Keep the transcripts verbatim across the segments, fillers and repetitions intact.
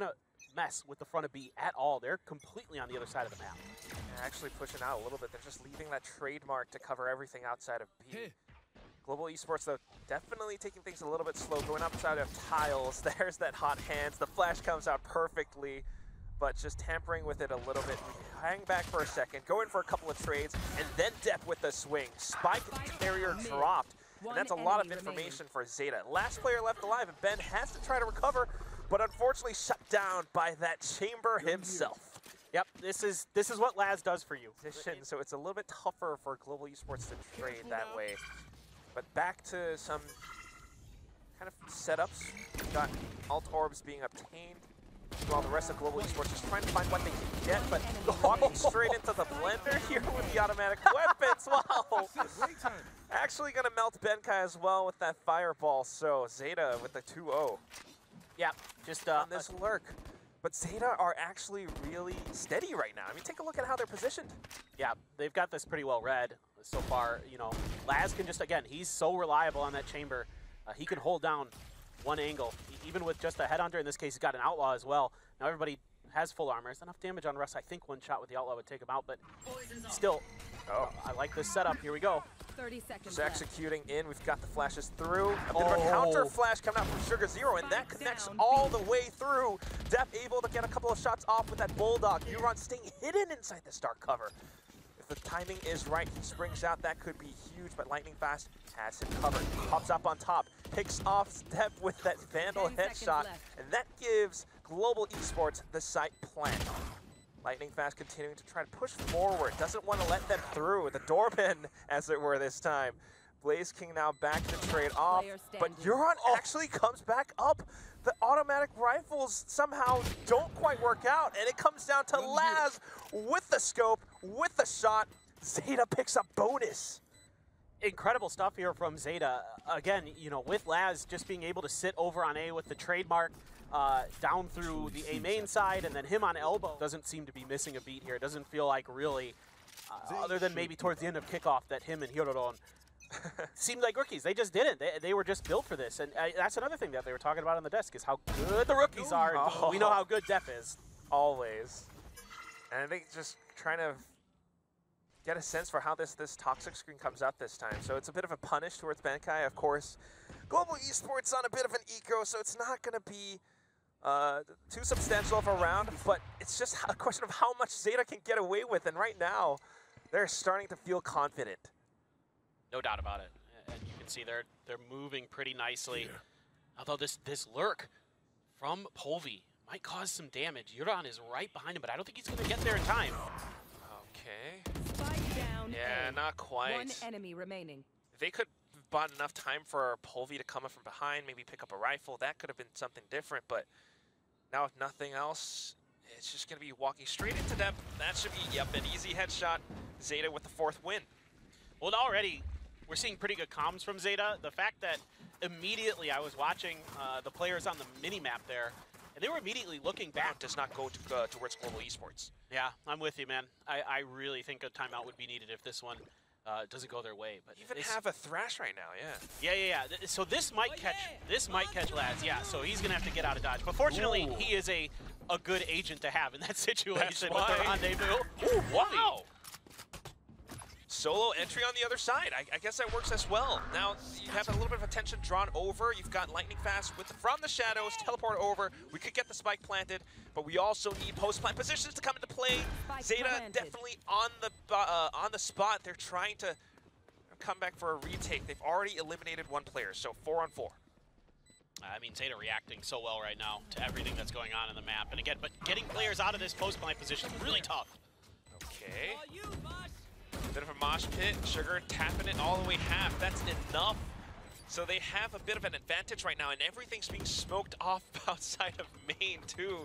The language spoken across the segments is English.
going to mess with the front of B at all. They're completely on the other side of the map. They're actually pushing out a little bit. They're just leaving that trademark to cover everything outside of B. Hey. Global Esports, though, definitely taking things a little bit slow. Going outside of tiles, there's that hot hands. The flash comes out perfectly, but just tampering with it a little bit. Hang back for a second, go in for a couple of trades, and then Dep with the swing. Spike carrier dropped, and that's a lot of information for Zeta. Last player left alive, and Ben has to try to recover, but unfortunately shut down by that Chamber himself. Yep, this is this is what Laz does for you. So it's a little bit tougher for Global Esports to trade that way. But back to some kind of setups. We've got alt orbs being obtained, while the rest of Global Esports just trying to find what they can get, but walking straight into the blender here with the automatic weapons. Wow! Actually going to melt Benkai as well with that fireball, so Zeta with the two oh. Yeah, just uh, on this lurk. But Zeta are actually really steady right now. I mean, take a look at how they're positioned. Yeah, they've got this pretty well read so far. You know, Laz can just, again, he's so reliable on that Chamber. Uh, he can hold down one angle, he, even with just a headhunter. In this case, he's got an outlaw as well. Now everybody has full armor. It's enough damage on Russ. I think one shot with the outlaw would take him out, but still, oh. I like this setup. Here we go. thirty seconds. Just executing in. We've got the flashes through. A bit of a counter flash coming out from SugarZ3ro, and that connects all the way through. Dep able to get a couple of shots off with that bulldog. Euron staying hidden inside this dark cover. If the timing is right, he springs out. That could be huge, but Lightning Fast has him covered. Pops up on top, picks off Dep with that Vandal headshot, and that gives Global Esports the site plan. Lightning Fast continuing to try to push forward. Doesn't want to let them through. The doorman, as it were, this time. Blaze King now back to trade off, but Euron actually comes back up. The automatic rifles somehow don't quite work out, and it comes down to Laz with the scope, with the shot. Zeta picks up bonus. Incredible stuff here from Zeta. Again, you know, with Laz just being able to sit over on A with the trademark, Uh, down through the A main side, and then him on elbow. Doesn't seem to be missing a beat here. It doesn't feel like really, uh, other than maybe towards the end of kickoff, that him and Hirodon seemed like rookies. They just didn't. They, they were just built for this. And uh, that's another thing that they were talking about on the desk is how good the rookies are. Oh. We know how good Dep is. Always. And I think just trying to get a sense for how this, this toxic screen comes out this time. So it's a bit of a punish towards Benkai, of course. Global Esports on a bit of an eco, so it's not going to be Uh, too substantial of a round, but it's just a question of how much Zeta can get away with, and right now, they're starting to feel confident. No doubt about it. And you can see they're they're moving pretty nicely. Yeah. Although this, this lurk from Polvi might cause some damage. Yuron is right behind him, but I don't think he's going to get there in time. Okay. Spike down yeah, A. Not quite. One enemy remaining. They could have bought enough time for Polvi to come up from behind, maybe pick up a rifle. That could have been something different, but now, if nothing else, it's just going to be walking straight into Dep. That should be, yep, an easy headshot. Zeta with the fourth win. Well, already, we're seeing pretty good comms from Zeta. The fact that immediately I was watching uh, the players on the mini-map there, and they were immediately looking back. Does not go to, uh, towards Global Esports. Yeah, I'm with you, man. I, I really think a timeout would be needed if this one uh, doesn't go their way. But even have a Thrash right now, yeah. Yeah, yeah, yeah. So this might oh, catch, yeah. this might catch Laz, yeah. So he's gonna have to get out of dodge. But fortunately, Ooh. he is a a good agent to have in that situation. That's with the rendezvous. Ooh, wow! Solo entry on the other side. I, I guess that works as well. Now you have a little bit of attention drawn over. You've got Lightning Fast with the, from the shadows, teleport over. We could get the spike planted, but we also need post plant positions to come into play. Spike Zeta planted. Definitely on the uh, on the spot. They're trying to come back for a retake. They've already eliminated one player, so four on four. I mean, Zeta reacting so well right now to everything that's going on in the map. And again, but getting players out of this post plant position is really tough. Okay. A bit of a mosh pit, Sugar tapping it all the way half, that's enough. So they have a bit of an advantage right now, and everything's being smoked off outside of main too.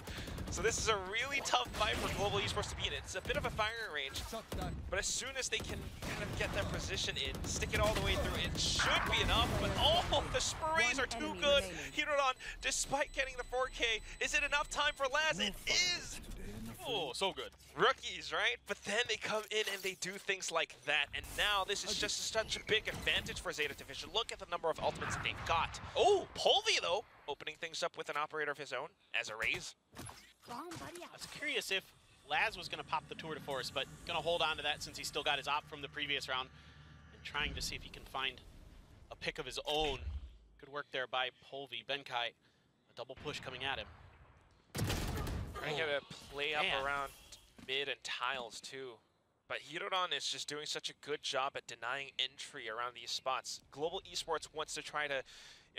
So this is a really tough fight for Global Esports to be in. It's a bit of a firing range, but as soon as they can kind of get their position in, stick it all the way through, it should be enough, but oh, the sprays are too good. Hirodon, despite getting the four K, is it enough time for Laz? It is! Oh, so good. Rookies, right? But then they come in and they do things like that. And now this is just such a big advantage for Zeta Division. Look at the number of ultimates that they've got. Oh, Polvi, though, opening things up with an operator of his own as a raise. I was curious if Laz was going to pop the tour de force, but going to hold on to that since he still got his op from the previous round. And trying to see if he can find a pick of his own. Good work there by Polvi. Benkai, a double push coming at him. Trying to get a play up Man. around mid and tiles too. But Hirodon is just doing such a good job at denying entry around these spots. Global Esports wants to try to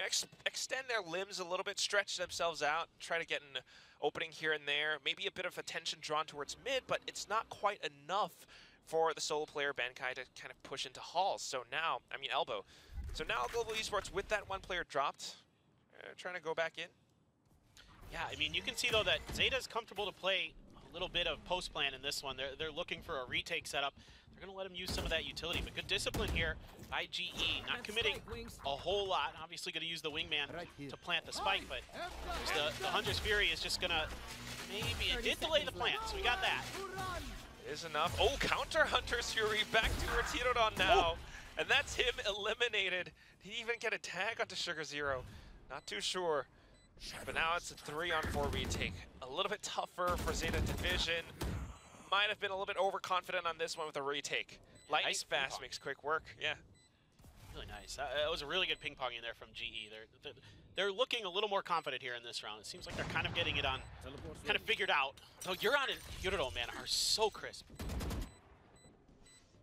ex extend their limbs a little bit, stretch themselves out, try to get an opening here and there. Maybe a bit of attention drawn towards mid, but it's not quite enough for the solo player Benkai to kind of push into halls. So now, I mean elbow. So now Global Esports, with that one player dropped, uh, trying to go back in. Yeah, I mean, you can see, though, that Zeta's comfortable to play a little bit of post plan in this one. They're, they're looking for a retake setup. They're going to let him use some of that utility, but good discipline here by G E. Not committing a whole lot. Obviously going to use the Wingman right to plant the spike, but the, the Hunter's Fury is just going to maybe... It did delay the plant, so we got that. Is enough. Oh, counter Hunter's Fury back to Hirodon now. Oh. And that's him eliminated. Did he even get a tag onto SugarZ3ro? Not too sure. But now it's a three on four retake. A little bit tougher for Zeta Division. Might have been a little bit overconfident on this one with a retake. Lightning Fast makes quick work, yeah. Really nice. That was a really good ping-pong in there from G E. They're, they're looking a little more confident here in this round. It seems like they're kind of getting it on, kind of figured out. So Euron and Hirodon, man, are so crisp.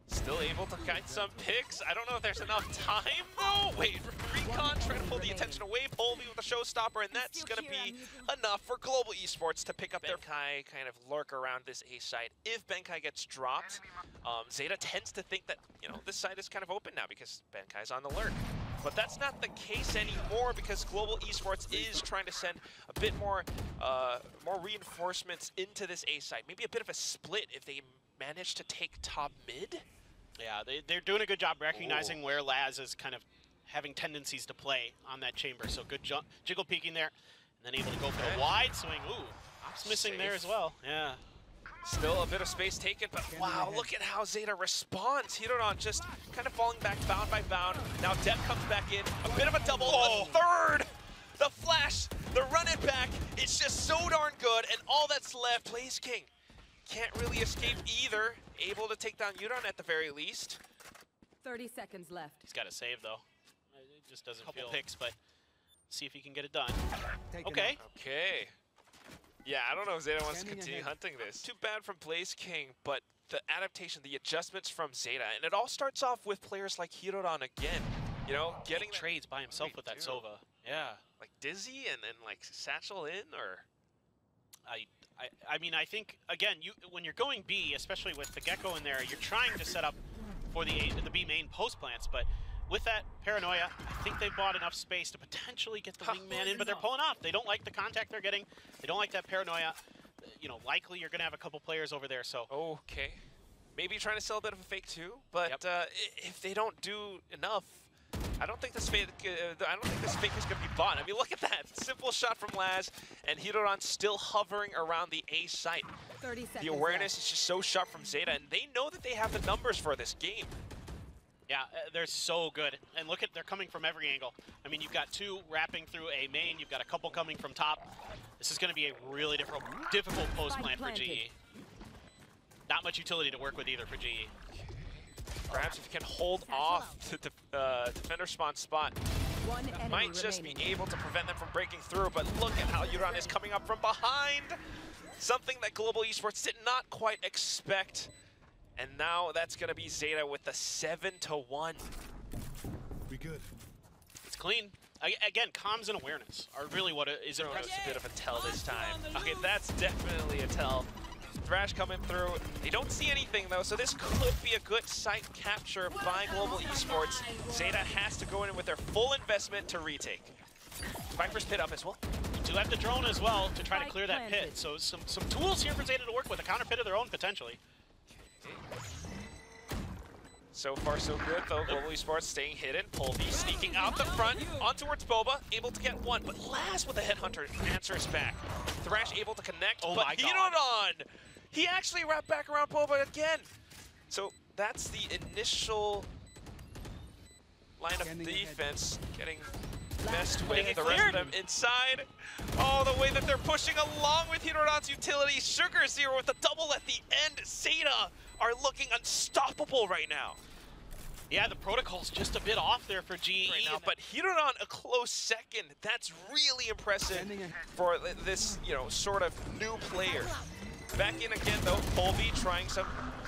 Still able to guide some picks. I don't know if there's enough time, though. Wait, Recon trying to pull the attention away. Polvi with a showstopper, and that's going to be enough for Global Esports to pick up their... Benkai kind of lurk around this A side. If Benkai gets dropped, um, Zeta tends to think that, you know, this side is kind of open now because Benkai's on the lurk. But that's not the case anymore because Global Esports is trying to send a bit more, uh, more reinforcements into this A side. Maybe a bit of a split if they manage to take top mid. Yeah, they, they're doing a good job recognizing Ooh. where Laz is kind of having tendencies to play on that chamber. So good jump, jiggle peeking there, and then able to go for a wide swing. Ooh, Ops missing Safe. there as well. Yeah. Still a bit of space taken, but wow, look at how Zeta responds. Hirodon just kind of falling back, bound by bound. Now Dep comes back in, a bit of a double, oh. a third! The flash, the run it back, it's just so darn good, and all that's left, Blaze King. Can't really escape either. Able to take down Yuron at the very least. thirty seconds left. He's got a save, though. It just doesn't Couple feel... picks, but see if he can get it done. Take okay. It okay. Yeah, I don't know if Zeta wants Standing to continue ahead. hunting this. Too bad from Blaze King, but the adaptation, the adjustments from Zeta, and it all starts off with players like Hirodon again. You know, getting that... trades by himself with that do. Sova. Yeah. Like Dizzy and then like Satchel in, or... I. I, I mean, I think, again, you when you're going B, especially with the Gecko in there, you're trying to set up for the, a, the B main post plants, but with that Paranoia, I think they bought enough space to potentially get the Wingman in, but they're pulling off. They don't like the contact they're getting. They don't like that Paranoia. You know, likely you're going to have a couple players over there, so... Okay. Maybe trying to sell a bit of a fake too, but yep. uh, if they don't do enough, I don't think this fake. Uh, I don't think this fake is going to be bought. I mean, look at that simple shot from Laz, and Hirodon still hovering around the A site. The awareness left. is just so sharp from Zeta, and they know that they have the numbers for this game. Yeah, uh, they're so good, and look at—they're coming from every angle. I mean, you've got two wrapping through A main. You've got a couple coming from top. This is going to be a really difficult, difficult post plan for G E. Not much utility to work with either for G E. Perhaps if you can hold off the de uh, defender spawn spot, One might just remaining. be able to prevent them from breaking through, but look at how Yuron is coming up from behind! Something that Global Esports did not quite expect, and now that's going to be Zeta with the seven to one. We good. It's clean. I again, comms and awareness are really what it is. It's a bit of a tell this time. Okay, that's definitely a tell. Thrash coming through. They don't see anything, though, so this could be a good site capture by Global Esports. Zeta has to go in with their full investment to retake. Viper's pit up as well. You have the drone as well to try to clear that pit. So some, some tools here for Zeta to work with, a counter pit of their own, potentially. So far, so good, though. Global Esports staying hidden. Polvi sneaking out the front, on towards Boba, able to get one. But Laz with the headhunter answers back. Thrash able to connect, oh but Hirodon He actually wrapped back around Polvi again. So that's the initial line of defense, getting best wing, the rest of them inside. Oh, the way that they're pushing along with Hirodon's utility. SugarZ3ro with a double at the end. Zeta are looking unstoppable right now. Yeah, the protocol's just a bit off there for G E right now, but Hirodon a close second. That's really impressive for this, you know, sort of new player. Back in again though, Polvi trying some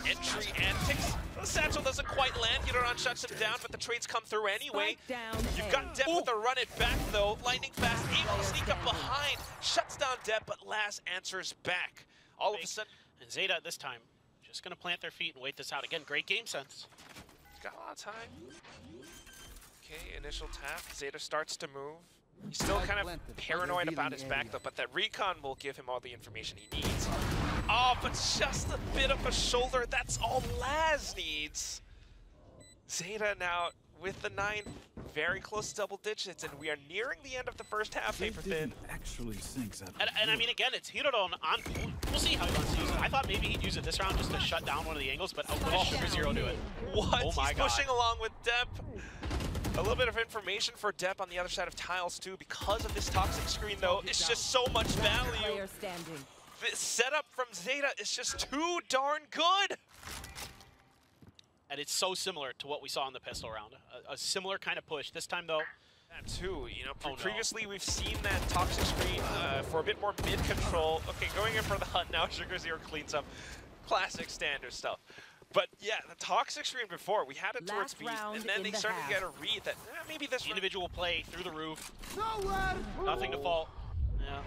entry antics. Satchel doesn't quite land. Yuron shuts him down, but the trades come through anyway. You've got Dep with a run it back though. Lightning Fast able to sneak up behind, shuts down Dep, but Laz answers back. All of a sudden, and Zeta this time just gonna plant their feet and wait this out again. Great game sense. Got a lot of time. Okay, initial tap. Zeta starts to move. He's still kind of paranoid about his back though, but that recon will give him all the information he needs. Oh, but just a bit of a shoulder, that's all Laz needs. Zeta now with the nine, very close to double digits, and we are nearing the end of the first half, Paper Thin. Actually sinks up. And, and I mean, again, it's Hirodon on, we'll see how he wants to use it. I thought maybe he'd use it this round just to shut down one of the angles, but oh, what is SugarZ3ro doing? What? Oh my He's God. pushing along with Dep. A little bit of information for Dep on the other side of tiles too. Because of this toxic screen though, it's just so much value. This setup from Zeta is just too darn good. And it's so similar to what we saw in the pistol round. A, a similar kind of push. This time though, that too, you know, pre oh, no. previously we've seen that toxic screen uh, for a bit more mid control. Okay, going in for the hunt now, SugarZ3ro cleans up. Classic standard stuff. But yeah, the toxic screen before, we had it towards Beast, and then they started to get a read that eh, maybe this individual play through the roof. Nothing to fault. Yeah.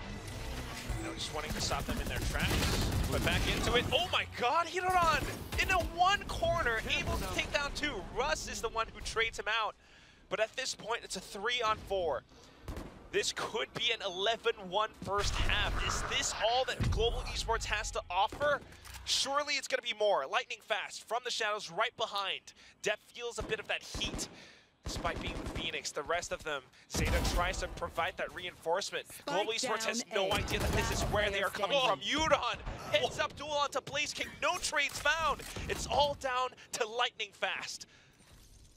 No, just wanting to stop them in their tracks. But back into it. Oh my God, Hirodon in a one corner, able to take down two. Russ is the one who trades him out. But at this point, it's a three on four. This could be an eleven one first half. Is this all that Global Esports has to offer? Surely it's going to be more. Lightning Fast from the shadows right behind. Dep feels a bit of that heat. Despite being Phoenix, the rest of them, Zeta tries to provide that reinforcement. Global Esports has no idea that this is where they are coming from. Euron heads up duel onto Blaze King. No trades found. It's all down to Lightning Fast.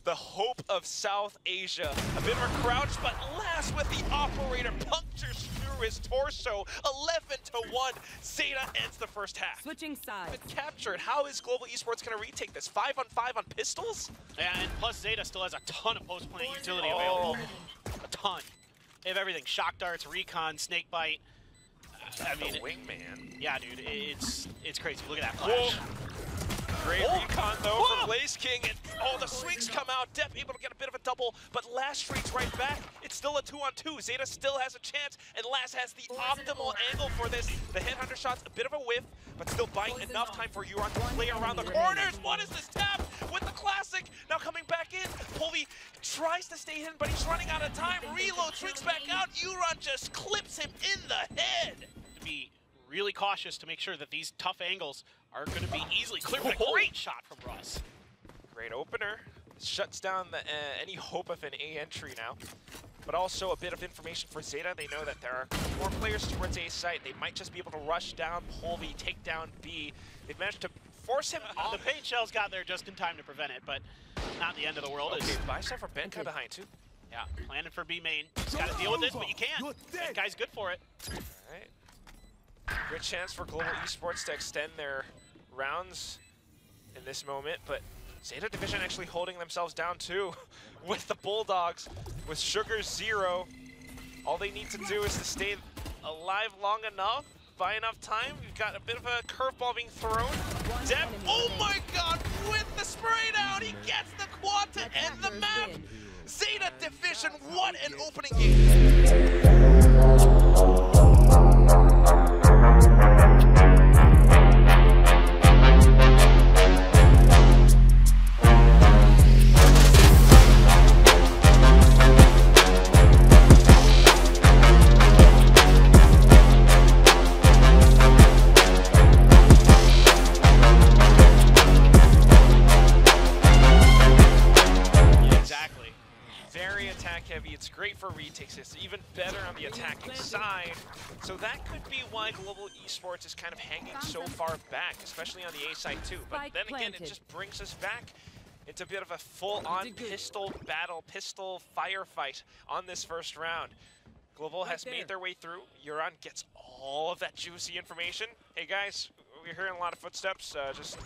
The hope of South Asia. A bit of a crouch, but Laz with the operator punctures through his torso. eleven to one, Zeta ends the first half. Switching sides. But captured, how is Global Esports gonna retake this? Five on five on pistols? Yeah, and plus Zeta still has a ton of post-plant utility available. Oh. A ton. They have everything, shock darts, recon, snake bite. Uh, I mean, Wingman. Yeah, dude, it's, it's crazy. Look at that flash. Whoa. Great oh. recon though Whoa. from Blaze King, and all oh, the swings come out. Dep able to get a bit of a double, but Laz trades right back. It's still a two on two. Zeta still has a chance, and Laz has the optimal angle for this. The headhunter shot's a bit of a whiff, but still buying enough time for Euron to play around the corners. What is this tap with the classic? Now coming back in, Polvi tries to stay hidden, but he's running out of time. Reload, shrinks back out. Euron just clips him in the head. To be really cautious to make sure that these tough angles are going to be easily cleared. But a great shot from Russ. Great opener. Shuts down the, uh, any hope of an A entry now. But also a bit of information for Zeta. They know that there are more players towards A site. They might just be able to rush down Polvi, take down B. They've managed to force him uh, on. The paint shells got there just in time to prevent it, but not the end of the world. Okay, buy stuff for Benkai okay. behind too. Yeah, planning for B main. Just got to deal with it, but you can't. Benkai's good for it. All right. Good chance for Global Esports to extend their rounds in this moment, but Zeta Division actually holding themselves down too with the Bulldogs, with SugarZ3ro. All they need to do is to stay alive long enough, buy enough time. We've got a bit of a curveball being thrown. Dep, oh my God, with the spray down, he gets the quad to end the map. Zeta Division, what an opening game. It's great for retakes. It's even better on the attacking side. So that could be why Global Esports is kind of hanging so far back, especially on the A side too. But then again, it just brings us back. It's a bit of a full-on pistol battle, pistol firefight on this first round. Global has made their way through. Euron gets all of that juicy information. Hey guys, we're hearing a lot of footsteps. Uh, just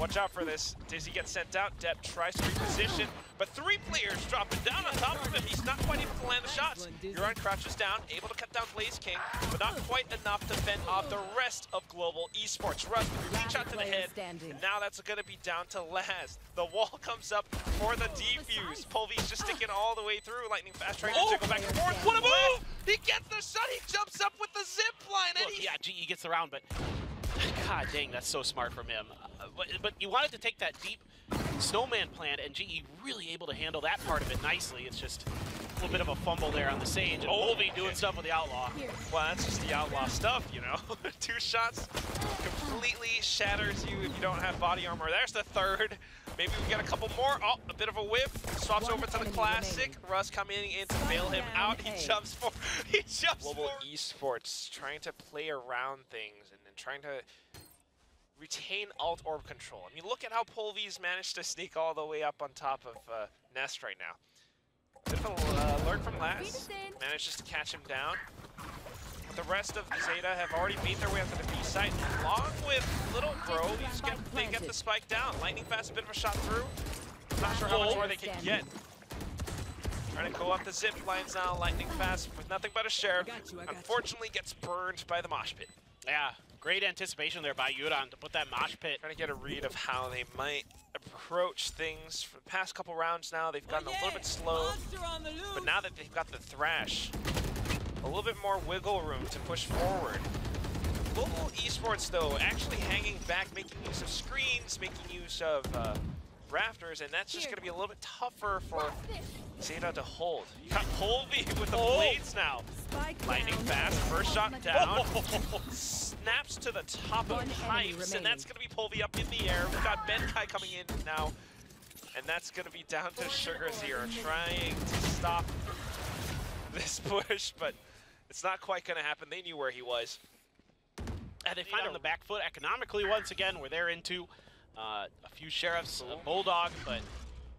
watch out for this. Dizzy gets sent out. Dep tries to reposition, but three players dropping down on top of him. He's not quite able to land the shots. Euron crouches down, able to cut down Blaze King, but not quite enough to fend off the rest of Global Esports. Russ with a reach out to the head, and now that's going to be down to Laz. The wall comes up for the defuse. Polvi's just sticking all the way through. Lightning Fast trying to go back and forth. What a move! He gets the shot. He jumps up with the zip line. And Look, yeah, he gets around, but God dang, that's so smart from him. Uh, but, but you wanted to take that deep snowman plan, and G E really able to handle that part of it nicely. It's just a little bit of a fumble there on the Sage. And Polvi doing stuff with the Outlaw. Well, that's just the Outlaw stuff, you know. Two shots completely shatters you if you don't have body armor. There's the third. Maybe we got a couple more. Oh, a bit of a whip. Swaps over to the Classic. Russ coming in to bail him out. He jumps for. He jumps Global for. Esports trying to play around things and then trying to retain alt orb control. I mean, look at how Polvi's managed to sneak all the way up on top of uh, Nest right now. Bit of a alert from Laz, manages to catch him down. But the rest of Zeta have already made their way up to the B site, along with Little Bro. Get, they get the spike down. Lightning Fast, a bit of a shot through. Not sure how much more they can get. Trying to go up the zip lines now. Lightning Fast with nothing but a Sheriff. Unfortunately, gets burned by the Mosh Pit. Yeah. Great anticipation there by Yuron to put that Mosh Pit. Trying to get a read of how they might approach things. For the past couple rounds now, they've gotten oh, yeah. a little bit slow. But now that they've got the Thrash, a little bit more wiggle room to push forward. Global Esports, though, actually hanging back, making use of screens, making use of uh, rafters, and that's just going to be a little bit tougher for Zeta to hold. You got Polvi with the oh. blades now. Lightning Fast, first shot down. Snaps to the top of the pipes, and that's going to be Polvi up in the air. We've got Benkai coming in now, and that's going to be down to SugarZ three ro trying to stop this push, but it's not quite going to happen. They knew where he was. And they find on the back foot economically once again, where they're into uh, a few Sheriffs, a Bulldog, but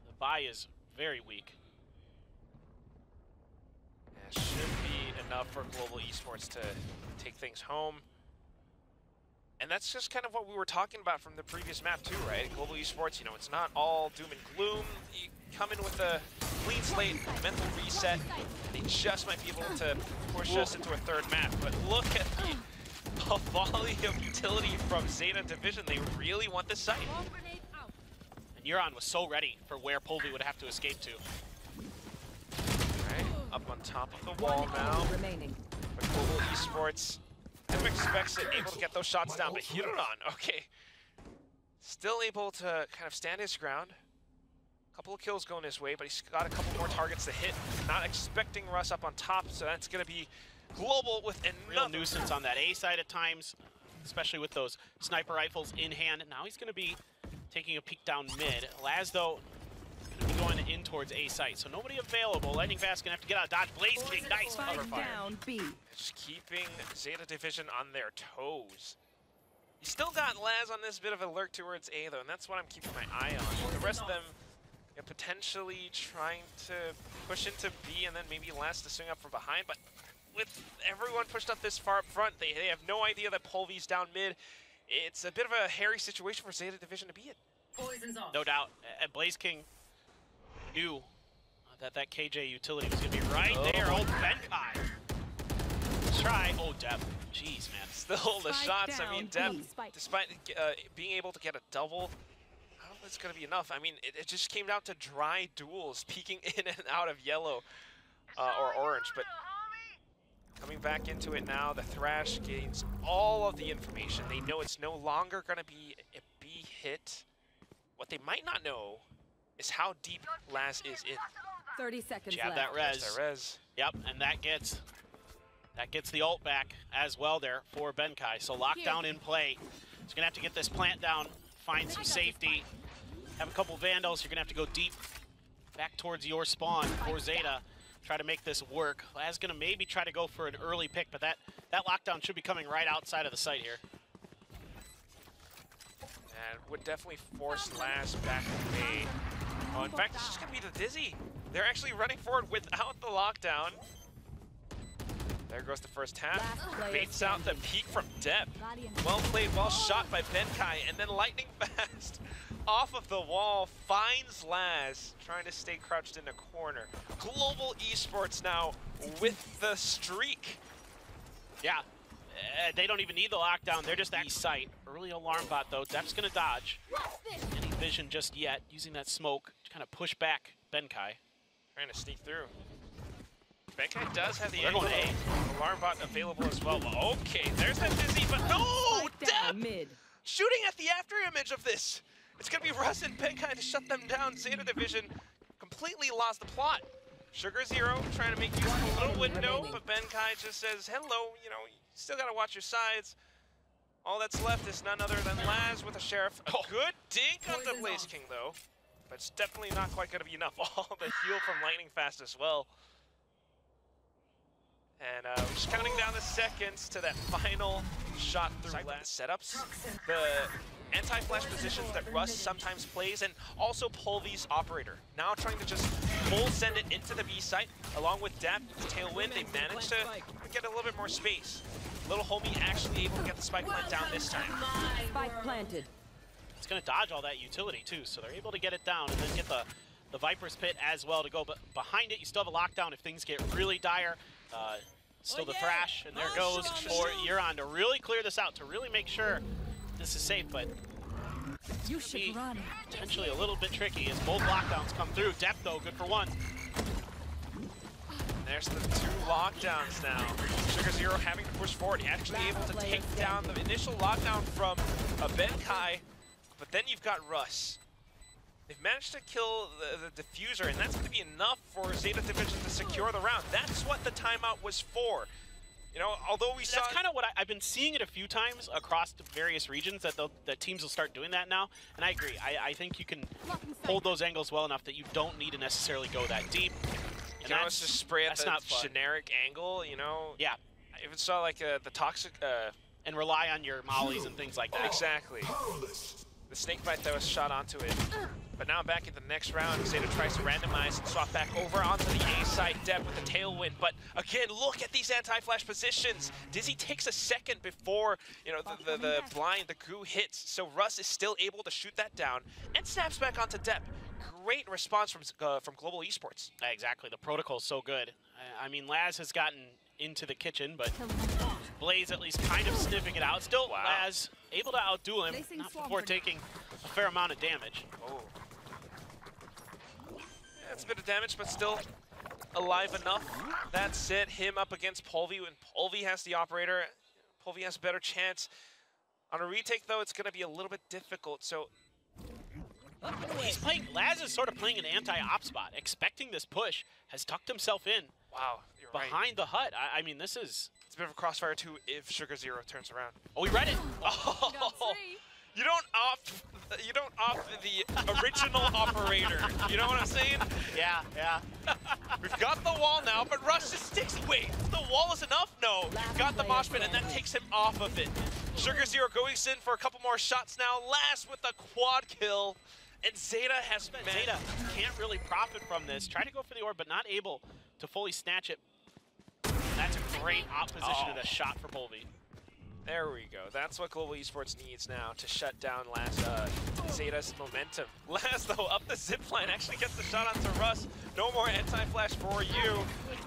the buy is very weak. That should be enough for Global Esports to take things home. And that's just kind of what we were talking about from the previous map too, right? Global Esports, you know, it's not all doom and gloom. You come in with a clean slate, mental reset, they just might be able to push Whoa. us into a third map. But look at the a volley of utility from Zeta Division. They really want this site. And Euron was so ready for where Polvi would have to escape to. Alright, up on top of the wall now. But Global Esports, Dep expects it, able to get those shots down, but Hirodon, okay. Still able to kind of stand his ground. A couple of kills going his way, but he's got a couple more targets to hit. Not expecting Russ up on top, so that's going to be Global with another. Real nuisance on that A side at times, especially with those sniper rifles in hand. Now he's going to be taking a peek down mid. Laz, though, is going to be going in towards A site, so nobody available. Lightning Fast going to have to get out of dodge. Blaze King, nice cover fire. Just keeping Zeta Division on their toes. You still got Laz on this bit of a lurk towards A, though, and that's what I'm keeping my eye on. The rest of them are potentially trying to push into B, and then maybe Laz to swing up from behind, but with everyone pushed up this far up front, they, they have no idea that Polvi's down mid. It's a bit of a hairy situation for Zeta Division to be in. No doubt. And Blaze King knew that that K J utility was going to be right oh. there. Old Benkai. Try. Oh, Dep. Jeez, man. Still the shots. Down, I mean, Dep, despite uh, being able to get a double, I don't know if it's going to be enough. I mean, it, it just came down to dry duels, peeking in and out of yellow uh, or orange. But coming back into it now, the Thrash gains all of the information. They know it's no longer going to be a B hit. What they might not know is how deep Laz is in. thirty seconds Jab left. Jab that res. that res. Yep, and that gets that gets the ult back as well there for Benkai. So Lockdown in play. He's going to have to get this plant down, find some safety. Have a couple Vandals. You're going to have to go deep back towards your spawn for Zeta. try to make this work. Laz gonna maybe try to go for an early pick, but that, that lockdown should be coming right outside of the site here. And would definitely force Laz back away. Oh, in fact, it's just gonna be the Dizzy. They're actually running forward without the lockdown. There goes the first half. Baits out the peak from Dep. Well played, well shot by Benkai, and then Lightning Fast off of the wall finds Laz, trying to stay crouched in a corner. Global Esports now with the streak. Yeah, uh, they don't even need the lockdown. They're just at sight. Early alarm bot though. Dep's gonna dodge. Any vision just yet? Using that smoke to kind of push back Benkai. Trying to sneak through. Benkai does have the angle. Alarm bot available as well. Okay, there's that Dizzy, but no! Dep! Mid. Shooting at the after image of this. It's gonna be Russ and Benkai to shut them down. Zeta Division completely lost the plot. SugarZ3ro trying to make use of a little window, but Benkai just says, hello, you know, you still gotta watch your sides. All that's left is none other than Laz with a Sheriff. A good dink on the Blaze King though, but it's definitely not quite gonna be enough. All the heal from Lightning Fast as well. And uh, we're just counting down the seconds to that final shot through last setups. The anti-flash positions that Russ sometimes plays, and also Polvi's Operator. Now trying to just full send it into the B site, along with Dap with the Tailwind. They managed to get a little bit more space. Little homie actually able to get the spike plant down this time. Spike planted. It's gonna dodge all that utility too, so they're able to get it down and then get the, the Viper's Pit as well to go. But behind it, you still have a lockdown if things get really dire. Uh, still oh, the yeah. Thrash, and there oh, goes for Euron to really clear this out, to really make sure this is safe, but you should be run. Potentially a little bit tricky as both lockdowns come through. Dep though, good for one. And there's the two lockdowns now. SugarZ3ro having to push forward, actually able to take down the initial lockdown from a Benkai, but then you've got Russ. They've managed to kill the, the diffuser, and that's going to be enough for Zeta Division to secure the round. That's what the timeout was for. You know, although we saw... That's kind of what I, I've been seeing it a few times across the various regions, that the teams will start doing that now. And I agree. I, I think you can hold those angles well enough that you don't need to necessarily go that deep. You can always just spray at the generic angle, you know? Yeah. I even saw, like, uh, the toxic... Uh, and rely on your mollies and things like that. Exactly. The snake bite that was shot onto it. But now back in the next round, Zeta tries to randomize and swap back over onto the A side, Dep with the tailwind. But again, look at these anti-flash positions. Dizzy takes a second before, you know, the, the, the blind, the goo hits. So Russ is still able to shoot that down and snaps back onto Dep. Great response from uh, from Global Esports. Exactly, the protocol's so good. I, I mean, Laz has gotten into the kitchen, but Blaze at least kind of sniffing it out. Still, wow. Laz able to outdo him, not before taking a fair amount of damage. Oh. That's a bit of damage, but still alive enough. That's it. Him up against Polvi, and Polvi has the operator. Polvi has a better chance. On a retake, though, it's going to be a little bit difficult. So he's playing. Laz is sort of playing an anti-op spot, expecting this push. Has tucked himself in. Wow, you're behind right. the hut. I, I mean, this is. It's a bit of a crossfire too. If SugarZ3ro turns around. Oh, he read it. Oh. You don't opt, you don't opt the original operator. You know what I'm saying? Yeah, yeah. We've got the wall now, but Rush just sticks. Wait, the wall is enough? No. We've got the mosh pit, and that takes him off of it. SugarZ3ro going in for a couple more shots now. Last with a quad kill, and Zeta has been. Zeta can't really profit from this. Try to go for the orb, but not able to fully snatch it. And that's a great opposition oh. to the shot for Polvi. There we go. That's what Global Esports needs now to shut down Laz, uh, Zeta's momentum. Laz, though, up the zipline, actually gets the shot onto Russ. No more anti-flash for you.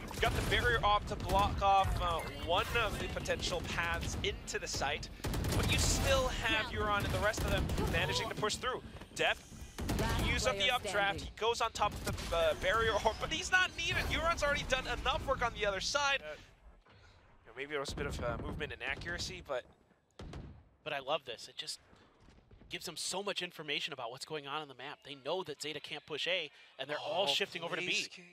You've got the barrier off to block off uh, one of the potential paths into the site, but you still have Euron and the rest of them managing to push through. Dep, he uses up the updraft. He goes on top of the uh, barrier orb, but he's not needed. Euron's already done enough work on the other side. Uh, Maybe there was a bit of uh, movement and accuracy, but... But I love this. It just gives them so much information about what's going on on the map. They know that Zeta can't push A, and they're oh, all shifting over to B. King.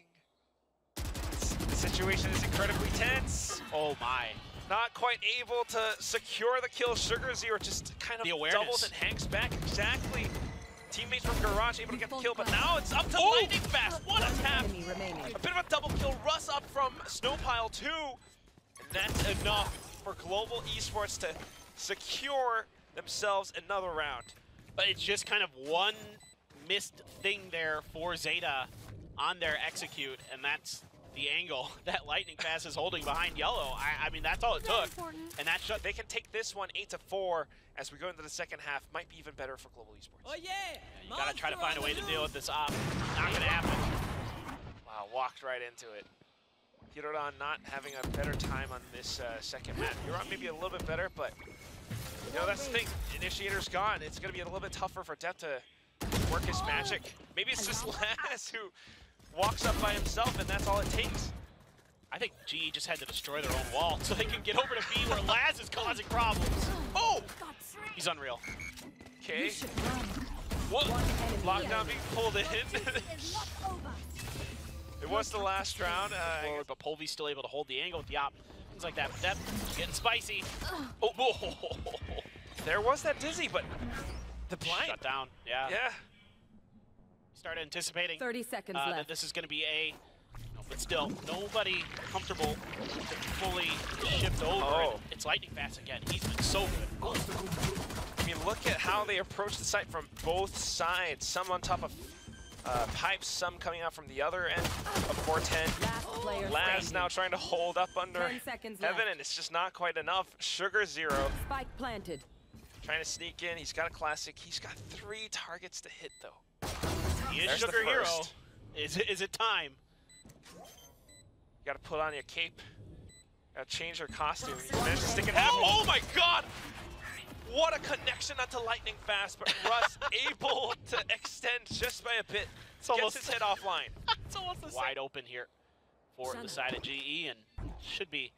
The situation is incredibly tense. Oh my. Not quite able to secure the kill. SugarZ3ro just kind of doubles and hangs back. Exactly. Teammates from Garage able to get the kill, but now it's up to oh! Lightning Fast. What a tap! A bit of a double kill. Russ up from Snowpile two. And that's enough for Global Esports to secure themselves another round. But it's just kind of one missed thing there for Zeta on their execute, and that's the angle that Lightning Fast is holding behind Yellow. I, I mean, that's all it took. And that shot, they can take this one eight to four as we go into the second half. Might be even better for Global Esports. Oh yeah! yeah you Monster gotta try to find a way to deal with this op. Not gonna happen. Wow, walked right into it. Hirodon not having a better time on this uh, second map. Euron maybe a little bit better, but you know, that's the thing. Initiator's gone. It's gonna be a little bit tougher for Dep to work his magic. Maybe it's just Laz who walks up by himself, and that's all it takes. I think G just had to destroy their own wall so they can get over to B where Laz is causing problems. Oh! He's unreal. Okay. What? Lockdown being pulled in. It was the last round. Uh, but Polvi's still able to hold the angle with the op. Things like that. But that getting spicy. Oh, oh, there was that Dizzy, but the blind. Shut down. Yeah. Yeah. Start anticipating thirty seconds uh, left. That this is going to be a, no, but still, nobody comfortable to fully shift over. Oh. It. It's Lightning Fast again. He's been so good. I mean, look at how they approach the site from both sides. Some on top of uh, pipes, some coming out from the other end of four ten. Laz now trying to hold up under Heaven, left. And it's just not quite enough. SugarZ3ro. Spike planted. Trying to sneak in. He's got a classic. He's got three targets to hit, though. He is SugarZ3ro. Is it, is it time? You gotta put on your cape. Gotta change your costume. You managed to stick it half. Oh, oh my god! What a connection, not to Lightning Fast, but Russ able to extend just by a bit. It's almost his head offline. It's almost the wide same. Open here for Santa. The side of G E, and should be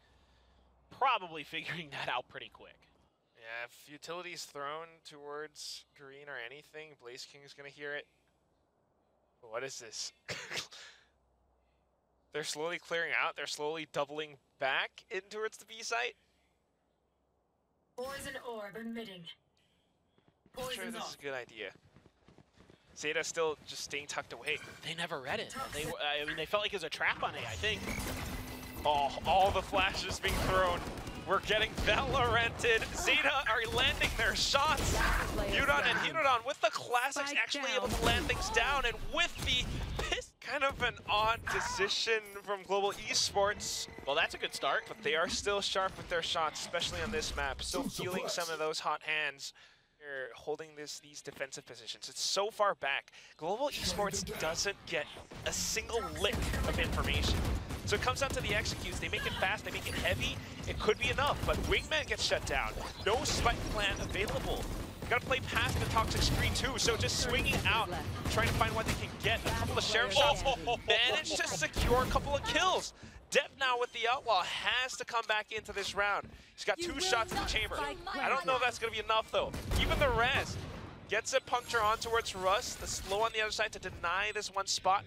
probably figuring that out pretty quick. Yeah, if utility's thrown towards green or anything, Blaze King is gonna hear it. What is this? They're slowly clearing out. They're slowly doubling back in towards the B site. Poison orb emitting. I'm sure this is a good idea. Zeta still just staying tucked away. They never read it. They, I mean, they felt like it was a trap on A, I think. Oh, all the flashes being thrown. We're getting Valoranted. Zeta are landing their shots. Yuron and Hirodon with the classics actually able to land things down, and with the piss. Kind of an odd decision from Global Esports. Well, that's a good start. But they are still sharp with their shots, especially on this map. Still feeling some of those hot hands. They're holding this, these defensive positions. It's so far back. Global Esports doesn't get a single lick of information. So it comes down to the executes. They make it fast, they make it heavy. It could be enough, but Wingman gets shut down. No spike plan available. Gotta play past the Toxic Screen too, so just swinging out, trying to find what they can get. A couple of Sheriff shots, managed to secure a couple of kills. Dep now with the Outlaw has to come back into this round. He's got two shots in the chamber. I don't know if that's gonna be enough though. Even the res gets a puncture on towards Russ. The slow on the other side to deny this one spot.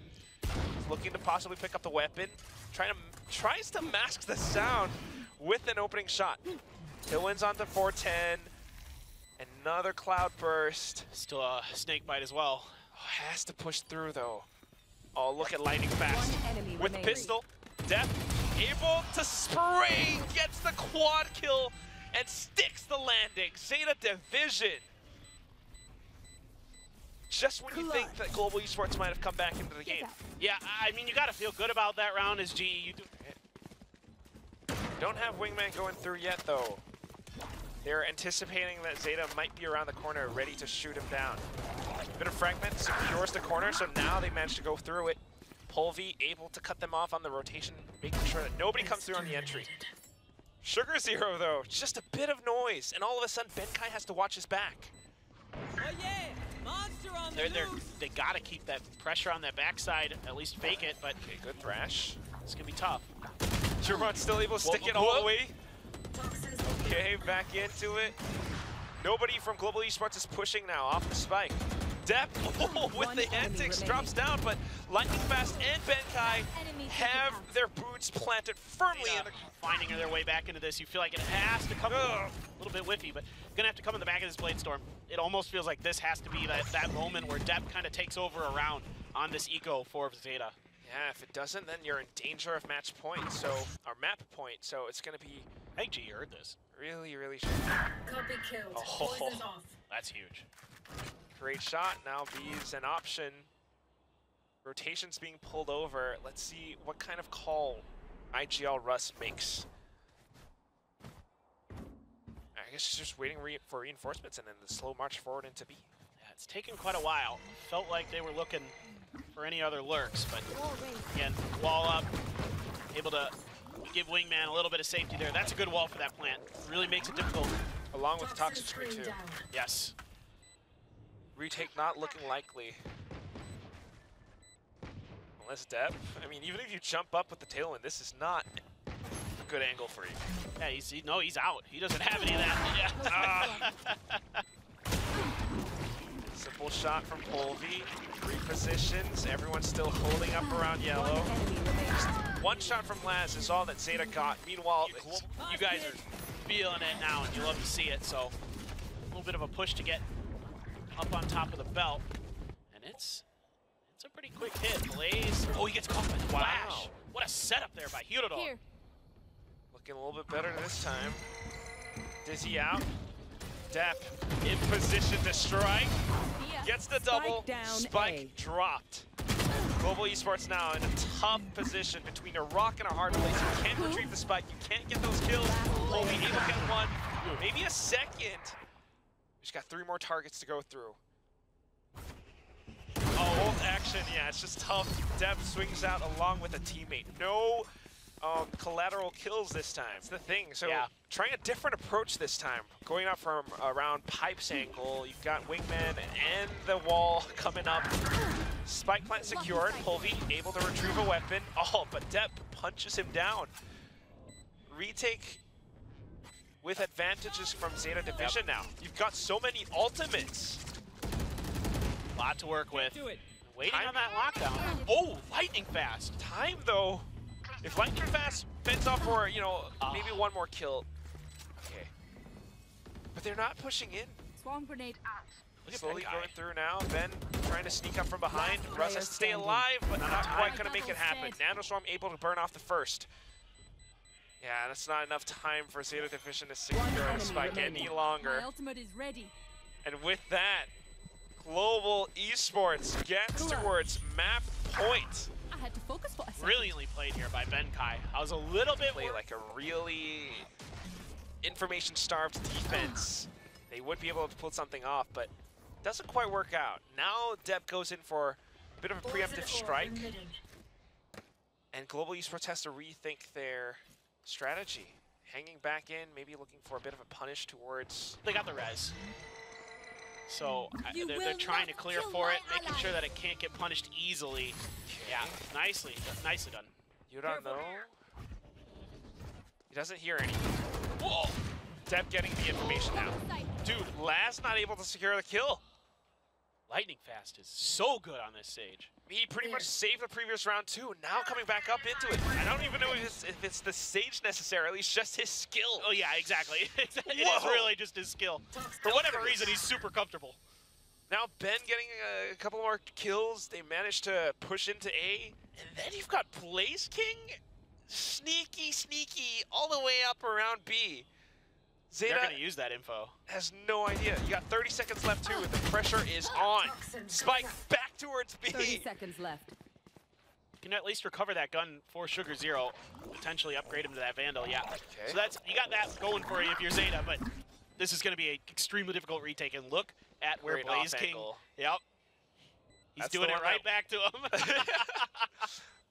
Looking to possibly pick up the weapon. Trying to, tries to mask the sound with an opening shot. It wins onto four ten. Another cloud burst. Still a snake bite as well. Oh, has to push through though. Oh, look at Lightning Fast. With the pistol, Dep able to spray, gets the quad kill and sticks the landing. Zeta Division. Just when you think that Global Esports might have come back into the game. Yeah, I mean, you gotta feel good about that round as G E. You do you don't have Wingman going through yet, though. They're anticipating that Zeta might be around the corner, ready to shoot him down. Bit of fragment, secures the corner, so now they managed to go through it. Polvi able to cut them off on the rotation, making sure that nobody comes through on the entry. SugarZ3ro, though, just a bit of noise, and all of a sudden, Benkai has to watch his back. Oh, yeah! Monster on the they're, loose. They gotta keep that pressure on that backside, at least fake it, but okay, good thrash. It's gonna be tough. Jermon's still able to stick whoa, it whoa. all the way. Okay, back into it. Nobody from Global Esports is pushing now off the spike. Dep oh, with the antics drops down, but Lightning Fast and Benkai have their boots planted firmly in the... Finding their way back into this, you feel like it has to come... A little bit whiffy, but gonna have to come in the back of this Blade Storm. It almost feels like this has to be that, that moment where Dep kind of takes over around on this eco for Zeta. Yeah, if it doesn't, then you're in danger of match point, so, or map point, so it's gonna be... I think G, you heard this. Really, really short. Copy killed. Oh, off. That's huge. Great shot. Now B's an option. Rotation's being pulled over. Let's see what kind of call I G L Russ makes. I guess she's just waiting re for reinforcements and then the slow march forward into B. Yeah, it's taken quite a while. Felt like they were looking for any other lurks, but again, wall up, able to give Wingman a little bit of safety there. That's a good wall for that plant. Really makes it difficult. Along with Toxic Screen too. Down. Yes. Retake not looking likely. Unless Dep. I mean, even if you jump up with the tailwind, this is not a good angle for you. Yeah, he's, he, no, he's out. He doesn't have any of that. Yeah. uh. Simple shot from Polvi. Repositions. Everyone's still holding up around yellow. One shot from Laz is all that Zeta got. Meanwhile, you, you guys are feeling it now, and you love to see it. So a little bit of a push to get up on top of the belt, and it's it's a pretty quick hit. Blaze, oh, he gets caught by the flash. Wow. What a setup there by Hirodon. Looking a little bit better this time. Dizzy out. Dep in position to strike. Gets the double. Spike dropped. Global Esports now in a tough position between a rock and a hard place. You can't retrieve the spike. You can't get those kills. Only able to get one, maybe a second. Just got three more targets to go through. Oh, ult action. Yeah, it's just tough. Dep swings out along with a teammate. No um, collateral kills this time. It's the thing. So yeah. Trying a different approach this time. Going up from around Pipe's angle. You've got Wingman and the wall coming up. Spike plant secured. Polvi able to retrieve a weapon. Oh, but Dep punches him down. Retake with advantages from Zeta Division now. You've got so many ultimates. A lot to work with. Waiting on that lockdown. Oh, Lightning Fast. Time though. If Lightning Fast fends off for, you know, uh. maybe one more kill. Okay. But they're not pushing in. Swarm grenade out. Slowly going through now. Ben trying to sneak up from behind. Russ has to stay alive, but not quite gonna make it happen. Nanoswarm able to burn off the first. Yeah, that's not enough time for Zeta Division to secure a spike any longer. My ultimate is ready. And with that, Global Esports gets towards map point. I had to focus for a second. Brilliantly played here by Benkai. I was a little bit play like a really information-starved defense. They would be able to pull something off, but it doesn't quite work out. Now Dep goes in for a bit of a preemptive strike, and Global Esports has to rethink their strategy. Hanging back in, maybe looking for a bit of a punish towards... They got the res. So I, they're, they're trying to clear for it, making ally. sure that it can't get punished easily. Kay. Yeah, nicely, nicely done. You don't know? He doesn't hear anything. Whoa! Dep getting the information now. Dude, Laz not able to secure the kill. Lightning Fast is so good on this Sage. He pretty much saved the previous round too, now coming back up into it. I don't even know if it's, if it's the Sage necessarily, it's just his skill. Oh yeah, exactly. It is really just his skill. For whatever reason, he's super comfortable. Now Ben getting a couple more kills. They managed to push into A. And then you've got Blaze King sneaky, sneaky all the way up around B. Zeta They're gonna use that info. Has no idea. You got thirty seconds left too, and the pressure is on. Spike back towards B. thirty seconds left. You can at least recover that gun for SugarZ three ro, potentially upgrade him to that Vandal. Yeah. Okay. So that's you got that going for you if you're Zeta, but this is gonna be an extremely difficult retake. And look at where Great Blaze King. Angle. Yep. He's that's doing it right that... back to him.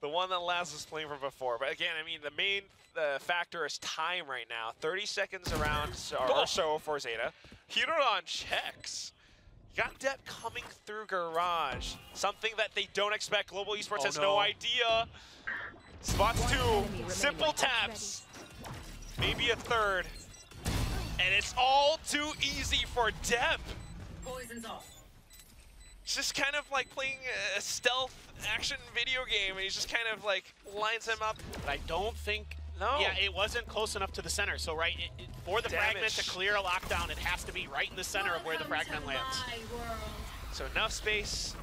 The one that Laz was playing from before. But again, I mean, the main uh, factor is time right now. thirty seconds around or so for Zeta. Hirodon checks. You got Dep coming through garage. Something that they don't expect. Global Esports oh, has no. no idea. Spots two. Simple taps. Maybe a third. And it's all too easy for Dep. Poison's off. It's just kind of like playing a stealth action video game, and he's just kind of like lines him up. But I don't think... No. Yeah, it wasn't close enough to the center. So, right, it, it, for the Damage. fragment to clear a lockdown, it has to be right in the center Welcome of where the fragment lands. So enough space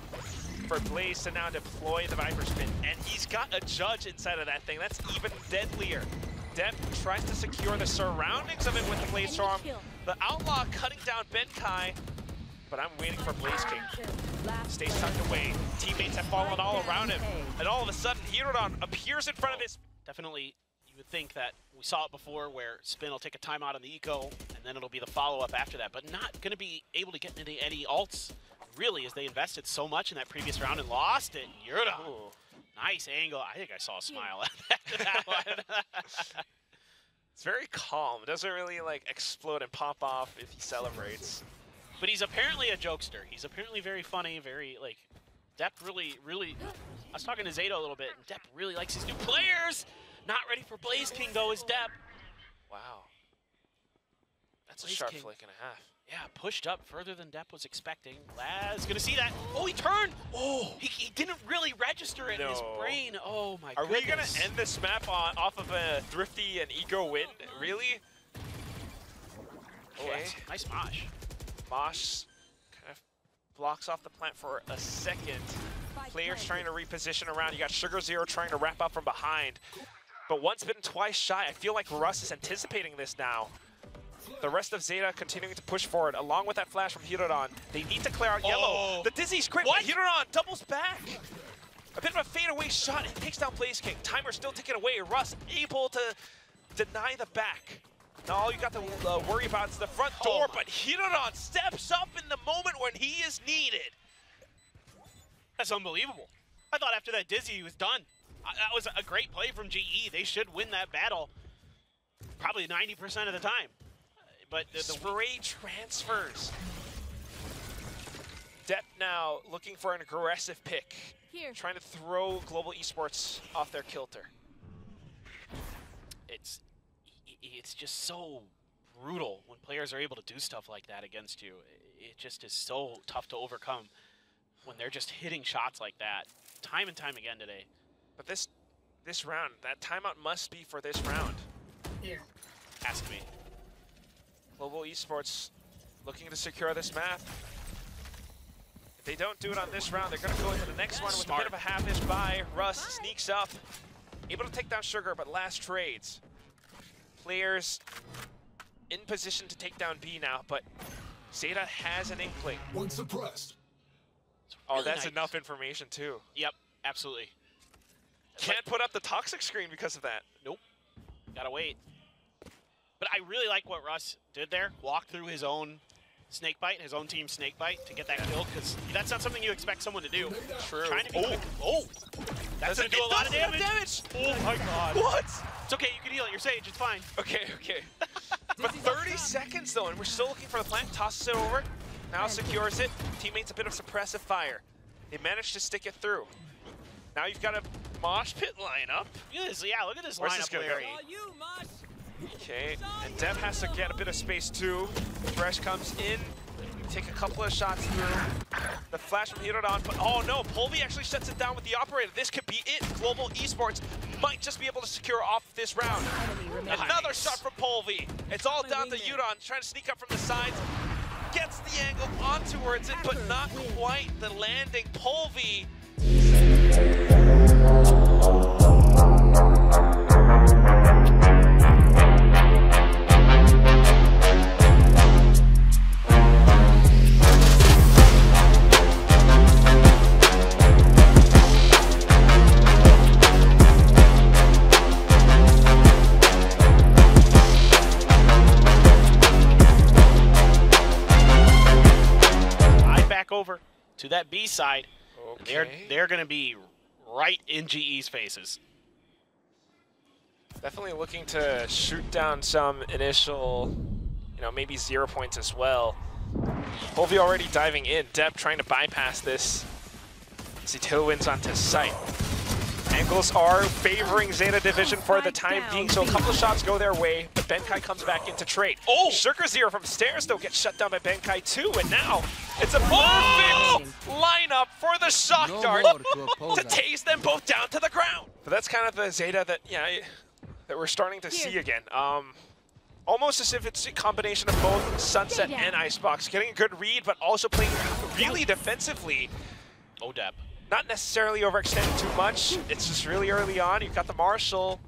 for Blaze to now deploy the Viper's Pit. And he's got a judge inside of that thing. That's even deadlier. Dep tries to secure the surroundings of it with the Blaze Storm. The Outlaw cutting down Benkai, but I'm waiting for Blaze King. Stays tucked away. Teammates have fallen all around him. And all of a sudden, Hirodon appears in front of his... Definitely, you would think that we saw it before where Spin will take a timeout on the eco, and then it'll be the follow-up after that. But not going to be able to get into any alts, really, as they invested so much in that previous round and lost it. Hirodon. Nice angle. I think I saw a smile at that one. It's very calm. It doesn't really like explode and pop off if he celebrates. But he's apparently a jokester. He's apparently very funny, very like Dep really, really I was talking to Zeta a little bit, and Dep really likes his new players. Not ready for Blaze King though is Dep. Wow. That's Blaze a sharp King. Flick and a half. Yeah, pushed up further than Dep was expecting. Laz gonna see that. Oh, he turned! Oh, he, he didn't really register it no. in his brain. Oh my god. Are goodness. we gonna end this map on off of a thrifty and eco win? Really? Okay. Oh, nice Mosh. Mosh kind of blocks off the plant for a second. Players trying to reposition around. You got SugarZ three ro trying to wrap up from behind. But once bitten, twice shy. I feel like Russ is anticipating this now. The rest of Zeta continuing to push forward, along with that flash from Hirodon. They need to clear out oh. yellow. The Dizzy's grip. Hirodon doubles back. A bit of a fadeaway shot. It takes down Blaze King. Timer still taken away. Russ able to deny the back. Now all you got to uh, worry about is the front door, oh but Hirodon steps up in the moment when he is needed. That's unbelievable. I thought after that Dizzy, he was done. Uh, that was a great play from G E. They should win that battle probably ninety percent of the time. But the, the spray transfers. Dep now looking for an aggressive pick. Here. Trying to throw Global Esports off their kilter. It's it's just so brutal when players are able to do stuff like that against you. It just is so tough to overcome when they're just hitting shots like that time and time again today. But this this round, that timeout must be for this round. Here. Ask me. Global Esports looking to secure this map. If they don't do it on this round, they're going to go into the next one with Smart. a bit of a half-ish buy. Russ sneaks up, able to take down Sugar, but last trades. Players in position to take down B now, but Zeta has an inkling. One suppressed. Really oh, that's nice. enough information too. Yep, absolutely. Can't put up the toxic screen because of that. Nope. Gotta wait. But I really like what Russ did there. Walked through his own snake bite, his own team snake bite to get that kill, because that's not something you expect someone to do. True. Trying to be oh, oh, that's gonna do a lot of damage. damage. Oh my god. What? It's okay. You can heal it. You're Sage. It's fine. Okay. Okay. But thirty seconds though, and we're still looking for the plant. Tosses it over. Now secures it. Teammates a bit of suppressive fire. They managed to stick it through. Now you've got a Mosh Pit lineup. Look at this. Yeah. Look at this Where's lineup. This go? You, Mosh. Okay, and Dep has to get a bit of space too. Thrash comes in, take a couple of shots through. The flash from Hirodon, but oh no, Polvi actually shuts it down with the operator. This could be it. Global Esports might just be able to secure off this round. Nice. Another shot from Polvi. It's all down to Euron, trying to sneak up from the sides. Gets the angle onto her, it's it, but not quite the landing. Polvi. Over to that B side. Okay. They're they're gonna be right in G E's faces. Definitely looking to shoot down some initial, you know, maybe zero points as well. Polvi already diving in. Dep trying to bypass this. See, tailwinds onto sight. And angles are favoring Zeta Division for the time being, so a couple of shots go their way, but Benkai comes back into trade. Oh! SugarZ3ro from stairs, though, gets shut down by Benkai too, and now it's a perfect oh! lineup for the shock no dart to, to tase them both down to the ground. But that's kind of the Zeta that, yeah, that we're starting to Here. see again. Um, Almost as if it's a combination of both Sunset and Icebox. Getting a good read, but also playing really defensively. Oh, Dep. Not necessarily overextending too much. It's just really early on. You've got the Marshal.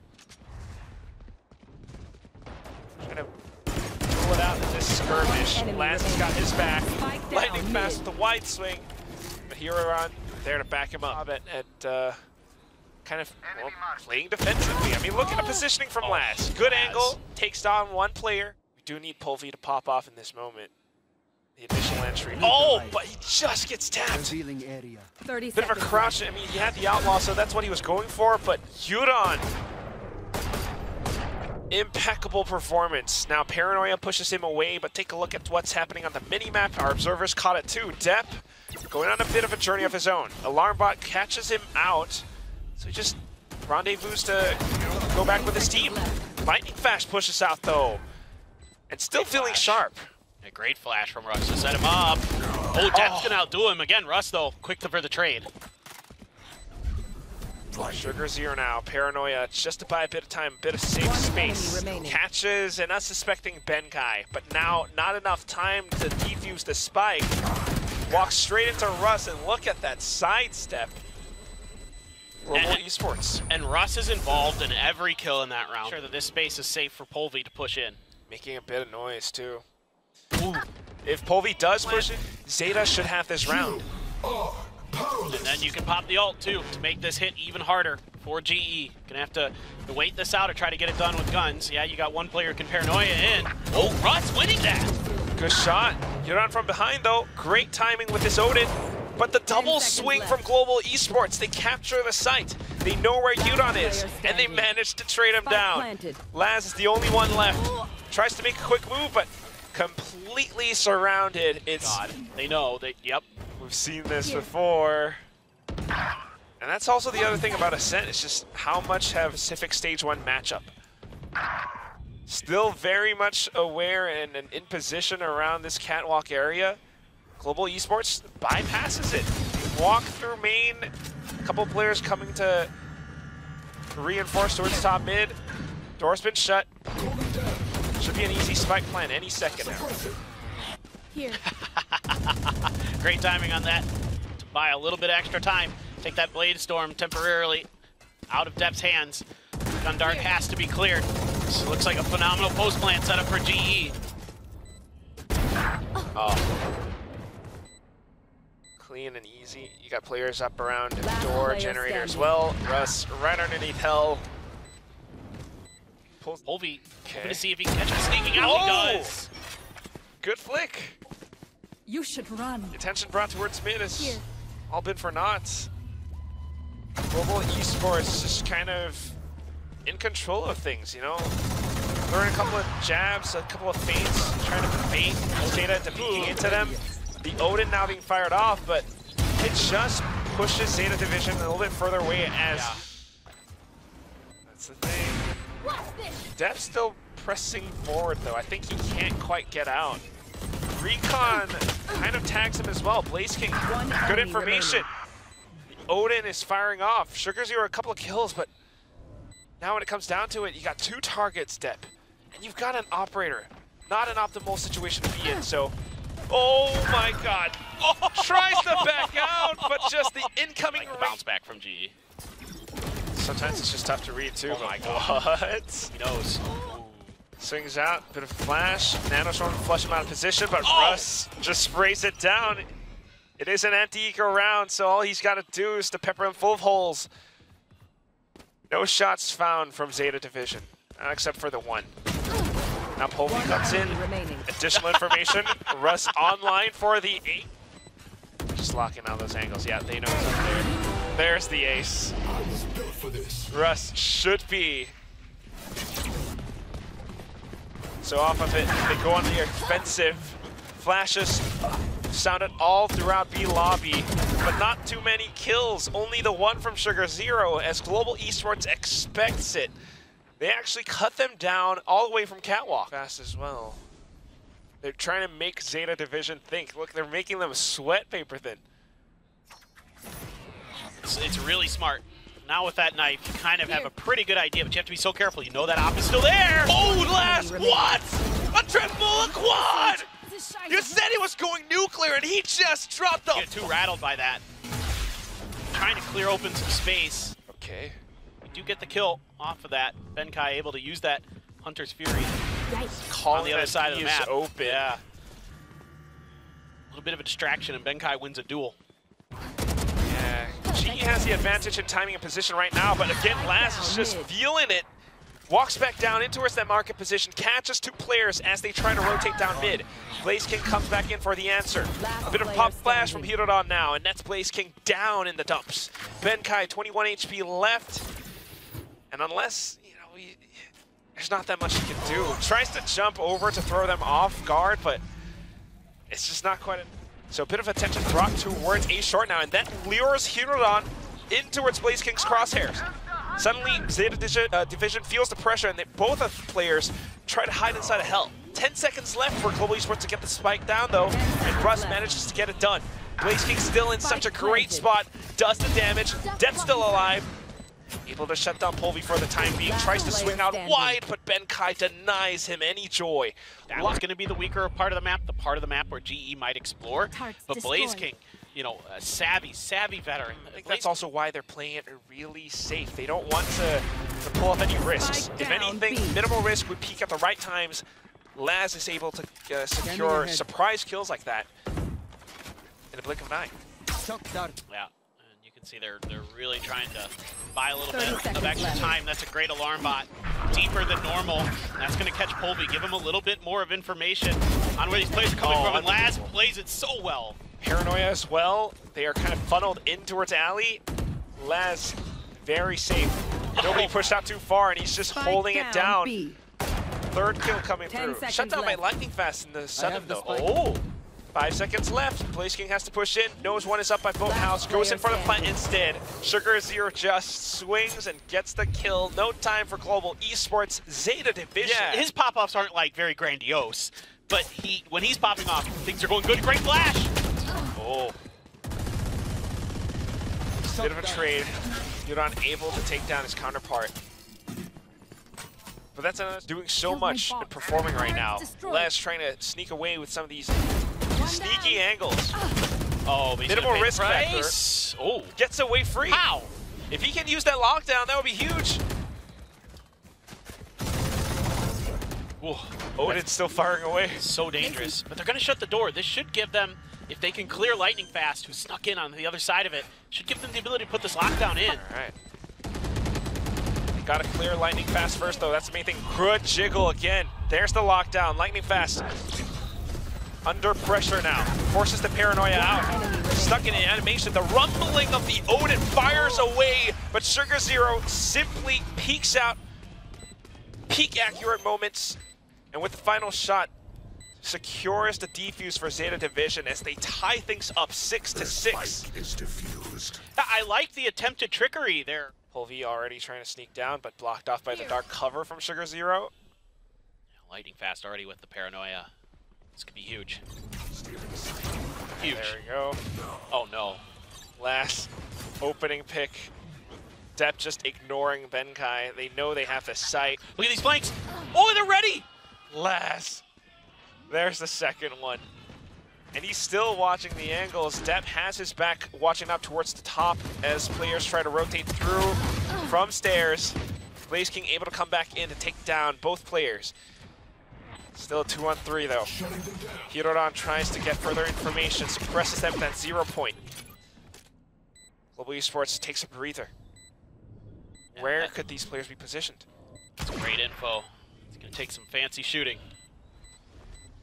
Trying to pull it out in this skirmish. Laz has got his back. Lightning Fast with the wide swing. The Hirodon there to back him up at, at uh, kind of well, playing defensively. I mean, look at the positioning from Laz. Good angle, takes down one player. We do need Polvi to pop off in this moment. The initial entry. Oh, but he just gets tapped. Bit of a crouch. I mean, he had the Outlaw, so that's what he was going for, but Yuron. Impeccable performance. Now, Paranoia pushes him away, but take a look at what's happening on the minimap. Our observers caught it too. Dep going on a bit of a journey of his own. Alarmbot catches him out. So he just rendezvous to you know, go back with his team. Lightning Fast pushes out though. And still great feeling flash. sharp. A great flash from Russ to set him up. Oh, Dep's gonna outdo him. Again, Russ though, quick to for the trade. SugarZ3ro now, Paranoia, just to buy a bit of time, a bit of safe space. Catches and unsuspecting Benkai, but now not enough time to defuse the spike. Walks straight into Russ and look at that sidestep. Global Esports. And Russ is involved in every kill in that round. Sure that this space is safe for Polvi to push in. Making a bit of noise too. Ooh. If Polvi does push it, Zeta should have this round. And then you can pop the ult too to make this hit even harder for G E. Gonna have to wait this out or try to get it done with guns. Yeah, you got one player who can Paranoia in. Oh, Russ winning that! Good shot. You're on from behind though. Great timing with this Odin. But the double swing left. from Global Esports, they capture the site. They know where Euron is, and they manage to trade him Spike down. Planted. Laz is the only one left. Tries to make a quick move, but completely surrounded. It's God, they know. They, yep. We've seen this before. And that's also the other thing about Ascent, it's just how much have Pacific Stage one matchup. Still very much aware and, and in position around this catwalk area. Global Esports bypasses it. Walk through main, a couple players coming to reinforce towards top mid. Door's been shut. Should be an easy spike plan any second now. Here. Great timing on that. To buy a little bit extra time. Take that Blade Storm temporarily out of Dep's hands. Gun Dark has to be cleared. This looks like a phenomenal post plan setup for G E. Oh. Clean and easy. You got players up around the door, generator standing. as well. Russ right underneath hell. Pulls Polvi. Okay. Gonna see if he can catch him sneaking out. Oh! He does. Good flick. You should run. Attention brought towards mid is Here. all been for naught. Global Esports just kind of in control of things, you know? Learn a couple of jabs, a couple of feints, trying to bait Zeta into peeking into them. The Odin now being fired off, but it just pushes Zeta Division a little bit further away as... Yeah. That's the thing. Dep's still pressing forward, though. I think he can't quite get out. Recon kind of tags him as well. Blaze King, good information. The Odin is firing off. SugarZ3ro a couple of kills, but now when it comes down to it, you got two targets, Dep. And you've got an Operator. Not an optimal situation to be in, so... Oh my God! Oh. Tries to back out, but just the incoming like the bounce back from G E. Sometimes it's just tough to read too. Oh my God! What? He knows. Swings out, bit of flash. Nano's trying to flush him out of position, but oh. Russ just sprays it down. It is an anti-eco round, so all he's got to do is to pepper him full of holes. No shots found from Zeta Division, not except for the one. Now Polvi comes in, additional information, Russ online for the eight. Just locking out those angles, yeah, they know it's up there. There's the ace. I was built for this. Russ should be. So off of it, they go on the offensive. Flashes sounded all throughout B lobby. but not too many kills. Only the one from SugarZ3ro, as Global Esports expects it. They actually cut them down all the way from Catwalk. Fast as well. They're trying to make Zeta Division think. Look, they're making them sweat paper thin. It's, it's really smart. Now with that knife, you kind of have a pretty good idea, but you have to be so careful. You know that op is still there. Oh, Laz, what? A triple, a quad! You said he was going nuclear, and he just dropped the... You get too rattled by that. Trying to clear open some space. Okay. We do get the kill off of that. Benkai able to use that Hunter's Fury. On the other side of the map. Open. Yeah. A little bit of a distraction, and Benkai wins a duel. Yeah. G has the advantage in timing and position right now, but again, Laz is just feeling it. Walks back down in towards that market position, catches two players as they try to rotate down mid. Blaze King comes back in for the answer. A bit of pop flash from Hirodon now, and that's Blaze King down in the dumps. Benkai, twenty-one H P left, and unless, you know, he, there's not that much he can do. Tries to jump over to throw them off guard, but it's just not quite a... So a bit of attention brought towards A short now, and that lures Hirodon in towards Blaze King's crosshairs. Suddenly, Zeta Division feels the pressure, and they, both of the players try to hide inside of hell. Ten seconds left for Global Esports to get the spike down, though, and Russ manages to get it done. Blaze King still in such a great spot, does the damage. Dep's still alive, able to shut down Polvi for the time being. Tries to swing out wide, but Benkai denies him any joy. That was going to be the weaker part of the map, the part of the map where G E might explore, but Blaze King, you know, a savvy, savvy veteran. I think that's also why they're playing it really safe. They don't want to, to pull up any risks. If anything, minimal risk would peak at the right times. Laz is able to uh, secure surprise kills like that in a blink of an eye. Yeah, and you can see they're, they're really trying to buy a little bit of extra time. That's a great alarm bot. Deeper than normal. That's going to catch Polvi, give him a little bit more of information on where these players are coming oh, from. And Laz plays it so well. Paranoia as well. They are kind of funneled in towards Alley. Laz, very safe. Nobody pushed out too far, and he's just Spike holding down, it down. B. Third kill coming Ten through. Shut down left. by Lightning Fast in the sudden, though. Oh! Five seconds left. Blaze King has to push in. Knows one is up by Boathouse. Goes in front of Plant instead. SugarZ3ro just swings and gets the kill. No time for Global Esports. Zeta Division. Yeah. His pop-offs aren't, like, very grandiose, but he when he's popping off, things are going good. Great flash! Oh. Bit of a trade. Yuron able to take down his counterpart. But that's another doing so much and performing right now. Laz trying to sneak away with some of these sneaky angles. Oh, minimal risk factor. Oh. Gets away free. How? If he can use that lockdown, that would be huge. Ooh, Odin's still firing away. So dangerous. But they're going to shut the door. This should give them, if they can clear Lightning Fast, who snuck in on the other side of it, should give them the ability to put this lockdown in. All right. They got to clear Lightning Fast first, though. That's the main thing. Good jiggle again. There's the lockdown. Lightning Fast under pressure now. Forces the Paranoia out. Stuck in an animation. The rumbling of the Odin fires away, but SugarZ3ro simply peeks out. Peak accurate moments. And with the final shot, secures the defuse for Zeta Division as they tie things up six to six. Is diffused. I like the attempted trickery there. Polvi already trying to sneak down, but blocked off by the dark cover from SugarZ3ro. Lightning Fast already with the Paranoia. This could be huge. Huge. There we go. Oh no. Last opening pick. Dep just ignoring Benkai. They know they have the sight. Look at these flanks. Oh, they're ready. Laz. There's the second one. And he's still watching the angles. Dep has his back watching up towards the top as players try to rotate through from stairs. Blaze King able to come back in to take down both players. Still a two on three though. Hirodon tries to get further information, suppresses them with that zero point. Global Esports takes a breather. Where could these players be positioned? That's great info. It's going to take some fancy shooting.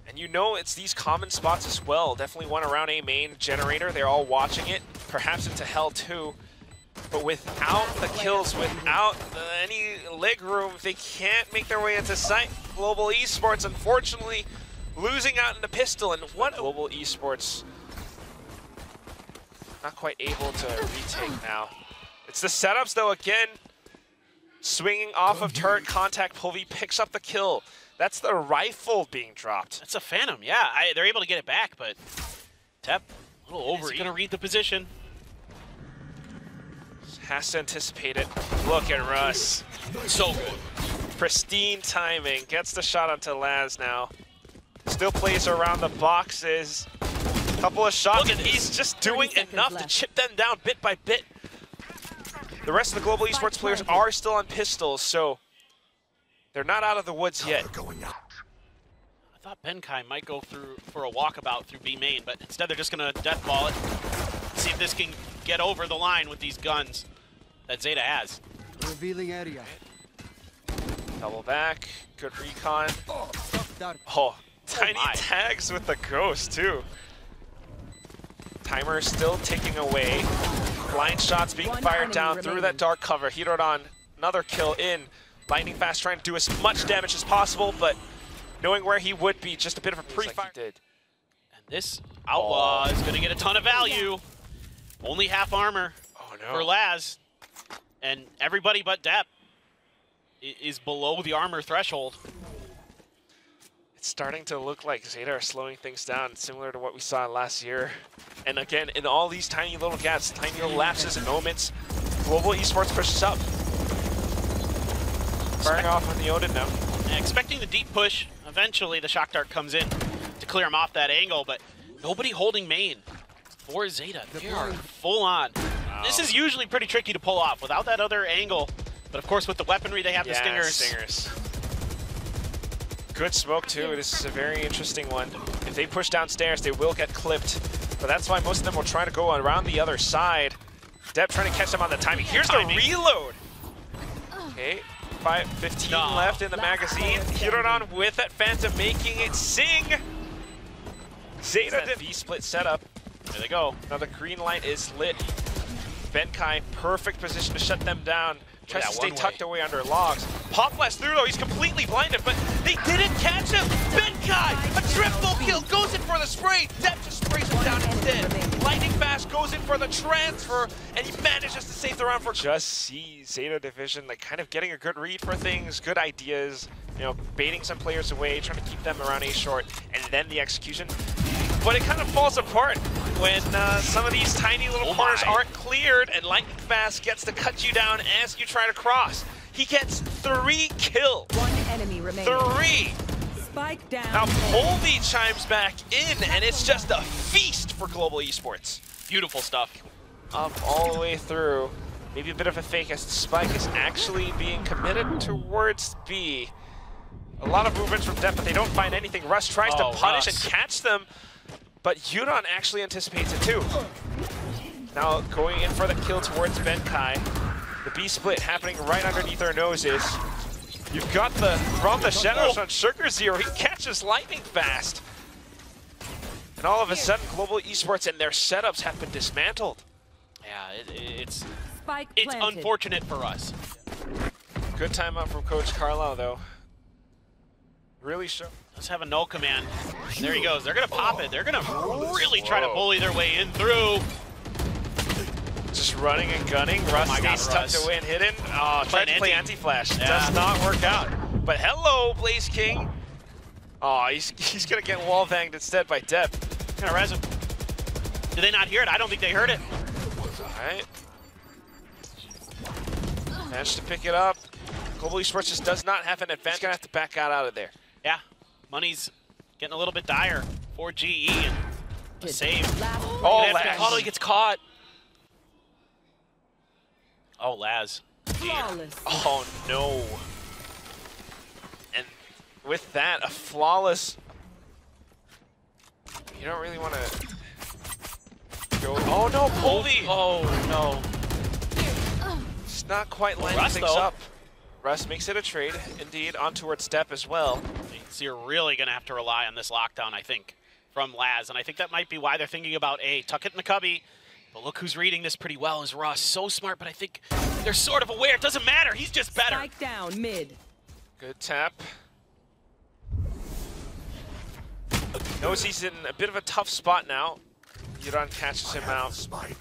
And you know it's these common spots as well. Definitely one around A main generator. They're all watching it. Perhaps into hell too. But without the kills, without any leg room, they can't make their way into sight. Global Esports, unfortunately, losing out in the pistol. And what Global Esports Not quite able to retake now. It's the setups though again. Swinging off of turret contact, Polvi picks up the kill. That's the rifle being dropped. It's a Phantom, yeah. I, they're able to get it back, but Dep, a little over. He's gonna read the position. Has to anticipate it. Look at Russ. So good. Pristine timing. Gets the shot onto Laz now. Still plays around the boxes. Couple of shots, and he's just doing enough left. to chip them down bit by bit. The rest of the Global Esports players are still on pistols, so they're not out of the woods yet. I thought Benkai might go through for a walkabout through B main, but instead they're just gonna death ball it. See if this can get over the line with these guns that Zeta has. Revealing area. Double back, good recon. Oh, oh tiny oh tags with the ghost too. Timer still ticking away. Blind shots being One fired down remaining. Through that dark cover. Hirodon, another kill in. Lightning Fast trying to do as much damage as possible, but knowing where he would be, just a bit of a pre-fire. Like and this Outlaw oh. is gonna get a ton of value. Only half armor oh, no. for Laz. And everybody but Dep is below the armor threshold. It's starting to look like Zeta are slowing things down, similar to what we saw last year. And again, in all these tiny little gaps, tiny little lapses and moments, Global Esports pushes up. Firing off on the Odin now. And expecting the deep push, eventually the Shock Dart comes in to clear him off that angle, but nobody holding main for Zeta. They are full on. Wow. This is usually pretty tricky to pull off without that other angle, but of course with the weaponry they have, yeah, the stingers. stingers. Good smoke too, this is a very interesting one. If they push downstairs, they will get clipped. But that's why most of them will try to go around the other side. Dep trying to catch them on the timing. Here's the reload! Okay, five fifteen no. left in the magazine. Hirodon with that Phantom making it sing! Zeta V-split setup. There they go. Now the green light is lit. Benkai, perfect position to shut them down. Tries yeah, to stay tucked way. away under logs. Pop blast through though, he's completely blinded, but they didn't catch him! Benkai, a triple kill, goes in for the spray! Dep just sprays him down instead. Lightning Fast goes in for the transfer, and he manages to save the round for... Just see Zeta Division, like, kind of getting a good read for things, good ideas, you know, baiting some players away, trying to keep them around A short, and then the execution. But it kind of falls apart when uh, some of these tiny little oh corners my. aren't cleared, and Lightning Fast gets to cut you down as you try to cross. He gets three kills. One enemy remaining. Three. Spike down. Now Polvi chimes back in, and it's just a feast for Global Esports. Beautiful stuff. Up all the way through. Maybe a bit of a fake as Spike is actually being committed towards B. A lot of movements from Dep, but they don't find anything. Russ tries oh, to punish Russ. and catch them, but Euron actually anticipates it too. Now going in for the kill towards Benkai. The B split happening right underneath our noses. You've got the from the shadows on SugarZ3ro. He catches Lightning Fast. And all of a sudden, Global Esports and their setups have been dismantled. Yeah, it, it's Spike it's planted. unfortunate for us. Good timeout from Coach Carlisle though. Really sure. Let's have a null command. There he goes. They're gonna pop it. They're gonna really try to bully their way in through. Just running and gunning. Russ oh stays God, tucked Russ. away and hidden. Oh, tried to anti play anti-flash. Yeah. Does not work out. But hello, Blaze King. Oh, he's he's gonna get wall banged instead by Dep. Gonna res him. Did they not hear it? I don't think they heard it. All right. Managed to pick it up. Global Esports just does not have an advantage. He's gonna have to back out out of there. Yeah. Money's getting a little bit dire for G E and a save. Oh, Laz. He gets caught. Oh, Laz. Oh, no. And with that, a flawless... You don't really want to go... Oh, no, Polvi. Oh, no. It's not quite lining Russ, things though. up. Russ makes it a trade, indeed, on towards Dep as well. So you're really going to have to rely on this lockdown, I think, from Laz. And I think that might be why they're thinking about, A, tuck it in the cubby. But look who's reading this pretty well is Russ. So smart, but I think they're sort of aware. It doesn't matter. He's just better. Spike down, mid. Good tap. Knows he's in a bit of a tough spot now. Yuron catches him out. Spike.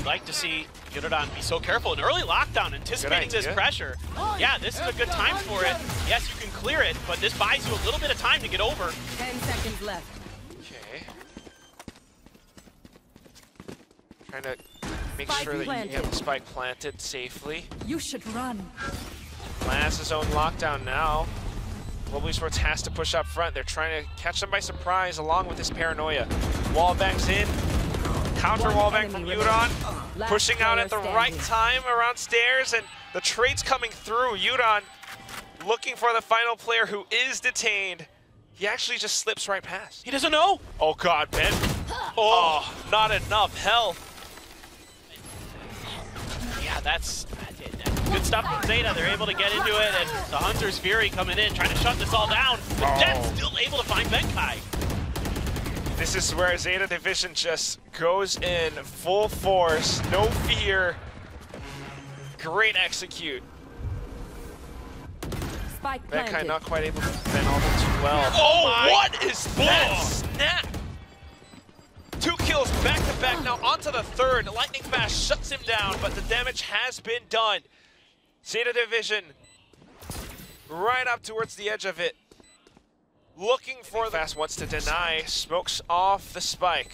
you'd like to see Hirodon be so careful. An early lockdown, anticipating this pressure. Yeah, this is a good time for it. Yes, you can clear it, but this buys you a little bit of time to get over. Ten seconds left. Okay. Trying to make sure that you get the spike planted safely. You should run. Laz his own lockdown now. Global Esports has to push up front. They're trying to catch them by surprise along with this paranoia. Wallbang's in. Counter wallbang from Euron. Pushing out at the right time around stairs, and the trade's coming through. Euron looking for the final player who is detained. He actually just slips right past. He doesn't know. Oh God, Ben. Oh, not enough health. Yeah, that's... good stuff from Zeta. They're able to get into it, and the Hunter's Fury coming in, trying to shut this all down, but oh. Dep's still able to find Benkai. This is where Zeta Division just goes in full force, no fear. Great execute. Spike Benkai not quite able to defend all too well. Oh, oh what is that oh. snap? Two kills back to back, now onto the third. Lightning Fast shuts him down, but the damage has been done. Zeta Division right up towards the edge of it. Looking for the... Fast wants to deny, smokes off the spike.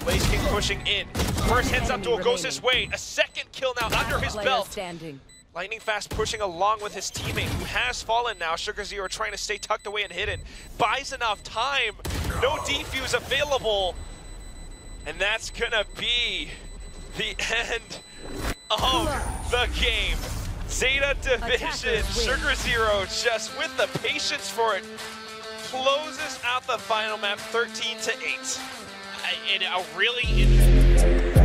Blaze King pushing in. First heads up duel goes his way. A second kill now under his belt. Standing. Lightning Fast pushing along with his teammate who has fallen now. SugarZ3ro trying to stay tucked away and hidden. Buys enough time. No defuse available. And that's gonna be the end of the game. Zeta Division, SugarZ3ro just with the patience for it, closes out the final map thirteen to eight. In a really interesting...